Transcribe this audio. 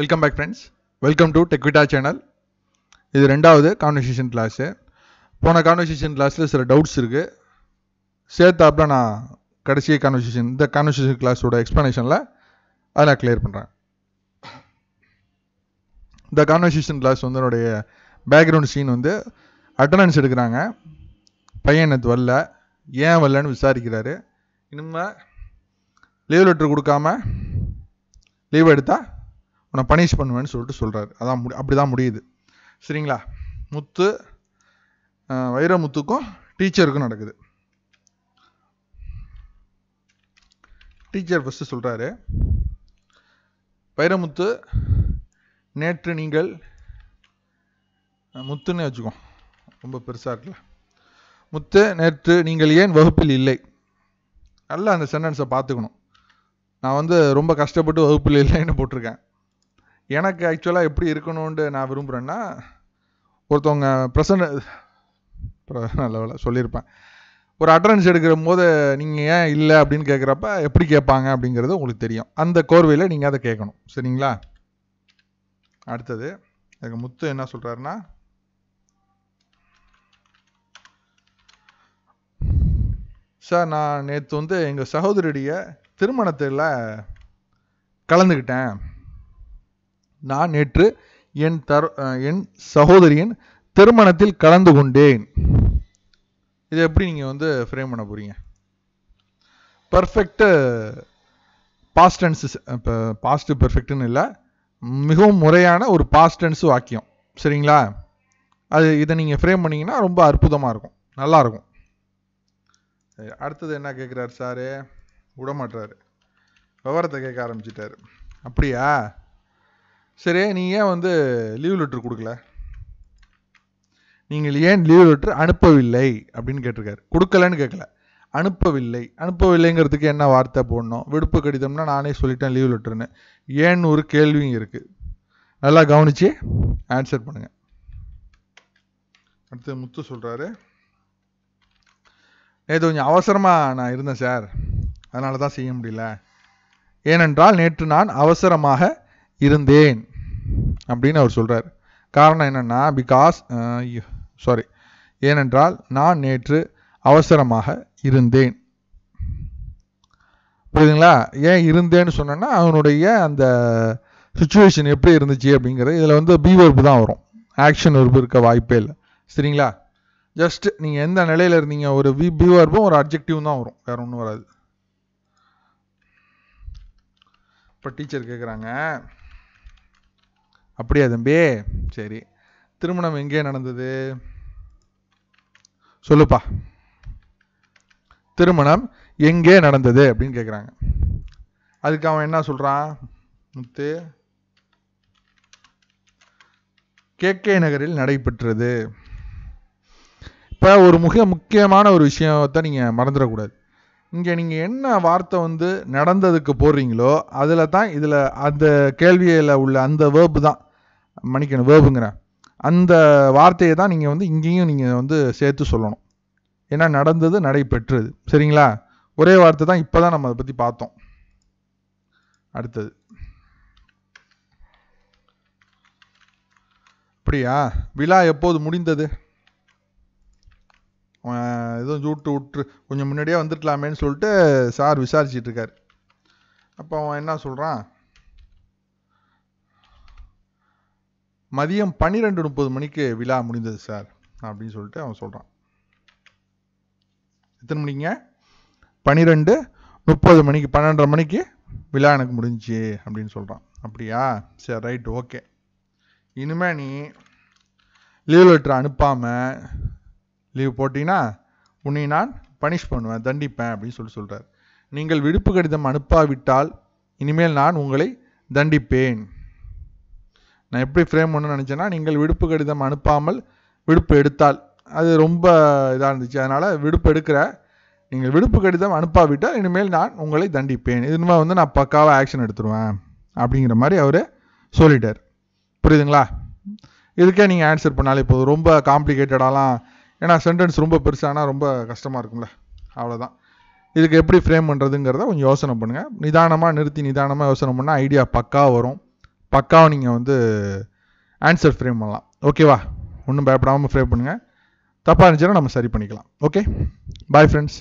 Welcome back friends. Welcome to Tech Veta channel. This is the conversation class. In the conversation class, there are doubts. I will clear the conversation class explanation. The conversation class is the background scene. Attendance is the attendance. The punishment sold to soldier. Abdam Mudid Sringla Muthu Vaira Mutuko, teacher Gunadaga teacher versus soldier Vaira Muthu Natran Eagle Mutunajo Persarla Muthu Natran Eagle and Vahupil Lake Allah and the sentence of Pathagono. Now on the Rumba Castabo to Hopil Lane of Potraga. எனக்கு actually எப்படி இருக்கணும்னு நான் விரும்புறேன்னா ஒருத்தவங்க present லெவல்ல சொல்லிருப்பேன் ஒரு attendance எடுக்கும்போது நீங்க ஏன் இல்ல அப்படினு கேக்குறப்ப எப்படி கேட்பாங்க அப்படிங்கறது உங்களுக்கு தெரியும் அந்த கோர்வையில நீங்க அத கேட்கணும் சரிங்களா அடுத்து அதுக்கு முத்து என்ன சொல்றாருன்னா சார் நான் நேத்து வந்து எங்க சகோதரியுடைய திருமணத்துல கலந்துக்கிட்டேன் நான் நேற்று என் சகோதரியின் திருமணத்தில் கலந்து கொண்டேன் இது எப்படி நீங்க வந்து ஃப்ரேம் பண்ண போறீங்க பெர்ஃபெக்ட் பாஸ்ட் டென்ஸ் பாஸ்ட் பெர்ஃபெக்ட்னு இல்ல மிகவும் முறையான ஒரு பாஸ்ட் டென்ஸ் வாக்கியம் சரிங்களா அது இத நீங்க ஃப்ரேம் பண்ணீங்கன்னா ரொம்ப அற்புதமா இருக்கும் நல்லா இருக்கும் அடுத்து என்ன கேக்குறாரு சார் விட மாட்டாரு விவரத்தை கேட்க ஆரம்பிச்சிட்டாரு அப்படியா சரி நீங்க ஏன் வந்து லீவ் லெட்டர் கொடுக்கல நீங்க ஏன் லீவ் லெட்டர் அனுப்பவில்லை அப்படினு கேட்டிருக்காரு கொடுக்கலன்னு கேட்கல அனுப்பவில்லைங்கிறதுக்கு என்ன வார்த்தை போடணும் விடுப்பு கடிதம்னா நானே சொல்லிட்டேன் லீவ் லெட்டர்னு ஏன் ஒரு கேள்வி இருக்கு நல்லா கவனிச்சி ஆன்சர் பண்ணுங்க அடுத்து முத்து சொல்றாரு நேத்து கொஞ்சம் அவசரமா நான் இருந்தேன் சார் அதனால தான் செய்ய முடியல ஏனென்றால் நேற்று நான் அவசரமாக இருந்தேன் அப்படின அவர் சொல்றாரு காரணம் என்னன்னா because sorry ஏனென்றால் நான் நேற்று அவசரமாக இருந்தேன் புரியுதுங்களா ஏன் இருந்தேன்னு சொன்னேன்னா அவனுடைய அந்த சிச்சுவேஷன் எப்படி இருந்துச்சு அப்படிங்கறது இதுல வந்து be verb தான் வரும் action verb இருக்க வாய்ப்பே இல்ல சரிங்களா just நீங்க எந்த நிலையில இருந்தீங்க ஒரு be verb ஒரு adjective தான் வரும் வேற ஒண்ணும் வராது இப்ப டீச்சர் கேக்குறாங்க அப்படியே தம்பி சரி திருமணம் எங்கே நடந்தது சொல்லுப்பா திருமணம் எங்கே நடந்தது அப்படினு கேக்குறாங்க அதுக்கு அவன் என்ன சொல்றான் முத்து கேகே நகரில் நடைபெற்றது இப்ப ஒரு முக்கியமான ஒரு விஷயத்தை நீங்க மறந்துற கூடாது இங்க நீங்க என்ன வார்த்தை வந்து நடந்ததுக்கு போறீங்களோ அதுல தான் இதுல அந்த கேள்வியில உள்ள அந்த verb தான் மணிக்கணும் verbங்கற அந்த வார்த்தையை தான் நீங்க வந்து இங்கேயும் நீங்க வந்து சேர்த்து சொல்லணும் ஏன்னா நடந்தது நடைபெற்றது சரிங்களா ஒரே வார்த்தை தான் இப்போதான் நம்ம அத பத்தி பார்த்தோம் அடுத்து அப்படியா விழா எப்போது முடிந்தது ஏதோ ஜூட் விட்டு கொஞ்சம் முன்னாடியே வந்துட்டலாமேன்னு சொல்லிட்டு சார் விசாரிச்சிட்டு இருக்காரு அப்ப அவன் என்ன சொல்றான் மதியம் 12:30 மணிக்கு விழா முடிந்தது சார் அப்படி சொல்லிட்டு அவன் சொல்றான் எத்தனை மணிங்க 12:30 மணிக்கு 12:30 மணிக்கு விழா எனக்கு முடிஞ்சி அப்படி சொல்றான் அப்படியா சரி ரைட் ஓகே இனிமே நீ லீவ் லெட்டர் அனுப்பாம லீவ் போட்டினா உன்னை நான் பனிஷ் பண்ணுவேன் தண்டிப்பேன் அப்படி சொல்றாரு நீங்கள் விடுப்பு கடிதம் அனுப்பாவிட்டால் இனிமேல் நான் உங்களை தண்டிப்பேன் நான் எப்படி ஃப்ரேம் பண்ணனும்னு நினைச்சேனா நீங்கள் விடுப்பு கடிதம் அனுப்பாமல் விடுப்பு எடுத்தால் அது ரொம்ப இதா இருந்துச்சு அதனால விடுப்பு எடுக்கற நீங்கள் விடுப்பு கடிதம் அனுப்பாவிட்டால் இனிமேல் நான் உங்களை தண்டிப்பேன் இதுமே வந்து நான் பக்காவா ஆக்ஷன் எடுத்துருவேன் அப்படிங்கிற மாதிரி அவரே சொல்லிட்டார் புரியுதுங்களா இதுக்கே நீங்க ஆன்சர் பண்ணாலே போதும் ரொம்ப காம்ப்ளிகேட்டடாலாம் ஏனா சென்டென்ஸ் ரொம்ப பெருசானா ரொம்ப கஷ்டமா இருக்கும்ல அவ்வளவுதான் இதுக்கு எப்படி ஃப்ரேம் பண்றதுங்கறத கொஞ்சம் யோசனை பண்ணுங்க நிதானமா நிறுத்தி நிதானமா யோசனை பண்ணா ஐடியா பக்கா வரும் பக்காவா நீங்க வந்து ஆன்சர் ஃப்ரேம் பண்ணலாம் ஓகேவா ஒண்ணும் பயப்படாம ஃப்ரேம் பண்ணுங்க தப்பா இருந்துச்சுனா நம்ம சரி பண்ணிக்கலாம் ஓகே பை फ्रेंड्स